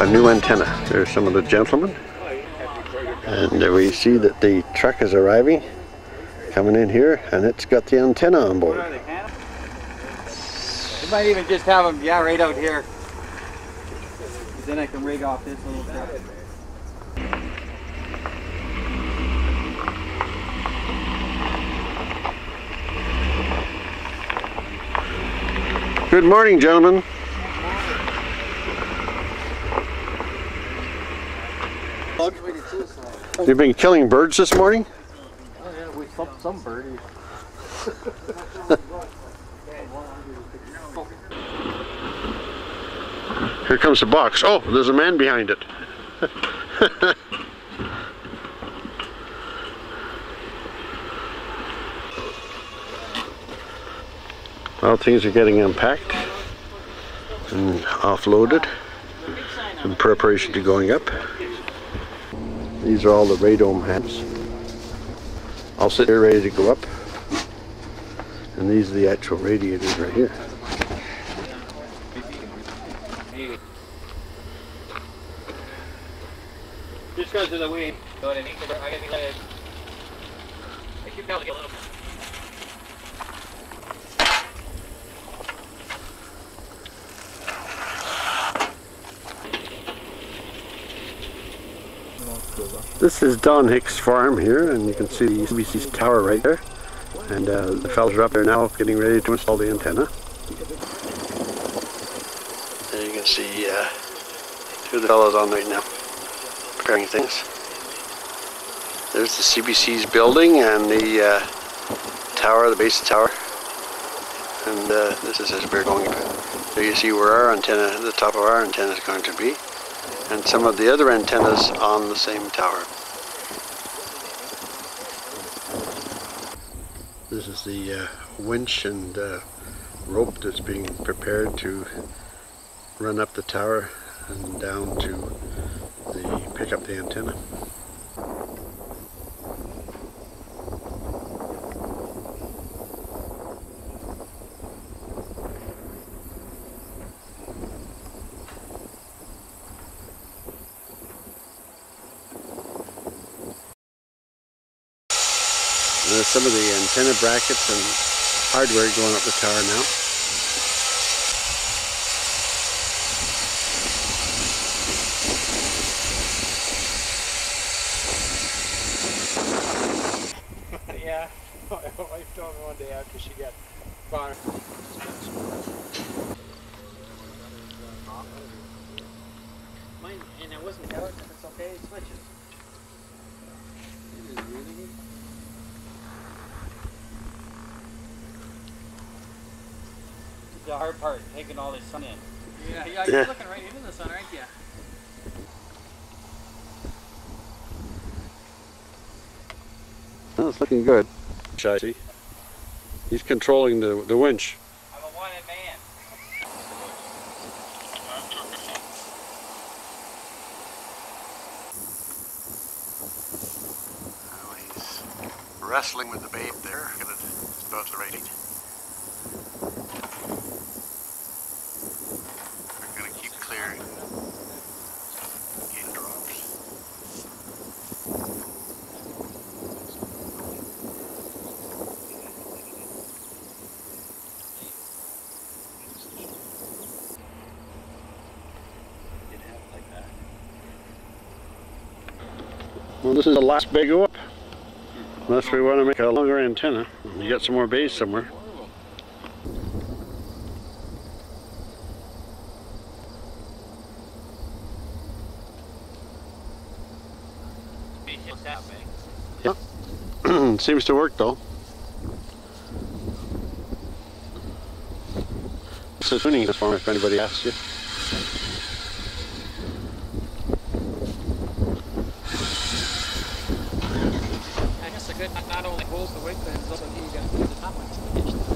a new antenna. There's some of the gentlemen, and we see that the truck is arriving, coming in here, and it's got the antenna on board. We might even just have them, yeah, right out here. Then I can rig off this little bit. Good morning, gentlemen. You've been killing birds this morning? Oh yeah, we thumped some birdies. Here comes the box. Oh, there's a man behind it. Well, things are getting unpacked and offloaded in preparation to going up. These are all the radome hats. I'll sit here ready to go up. And these are the actual radiators right here. Just goes to the weed. I keep telling you a little bit. This is Don Hicks' farm here, and you can see the CBC's tower right there. And the fellas are up there now getting ready to install the antenna. And you can see two of the fellas on right now preparing things. There's the CBC's building and the tower, the base of the tower. And this is as we're going up. So you see where our antenna, the top of our antenna is going to be, and some of the other antennas on the same tower. This is the winch and rope that's being prepared to run up the tower and down to pick up the antenna. There's some of the antenna brackets and hardware going up the tower now. Yeah, my wife told me one day after she got fired. Mine, and it wasn't out, if it's okay, it switches. It is really good. The hard part, taking all this sun in. Yeah, you're looking right into the sun, aren't you? That's looking good. Chasey. He's controlling the winch. I'm a wanted man. Oh, he's wrestling with the babe there. It's about to radiate. We're going to keep clearing. Getting drops. Well, this is the last big go up, unless we want to make a longer antenna. We got some more bays somewhere. Yep, seems to work though. This is tuning this farm if anybody asks you. Not only holds the weight, but it's also you got to do the top one.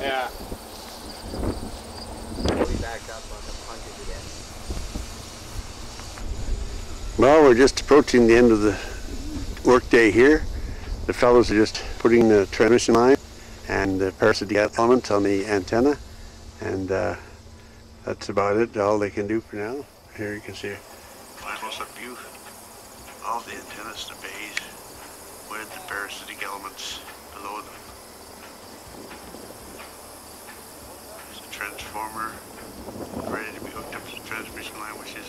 Yeah. We backed up on the punches again. Well, we're just approaching the end of the work day here. The fellows are just putting the transmission line and the parasitic element on the antenna, and that's about it, all they can do for now. Here you can see house of Butte, all the antennas to beige, with the parasitic elements below them. There's a transformer ready to be hooked up to the transmission line, which is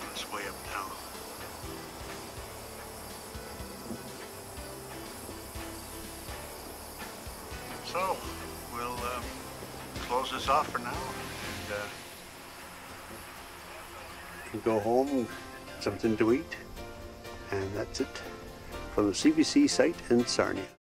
on its way up now. So, we'll close this off for now, and you can go home with something to eat, and that's it from the CBC site in Sarnia.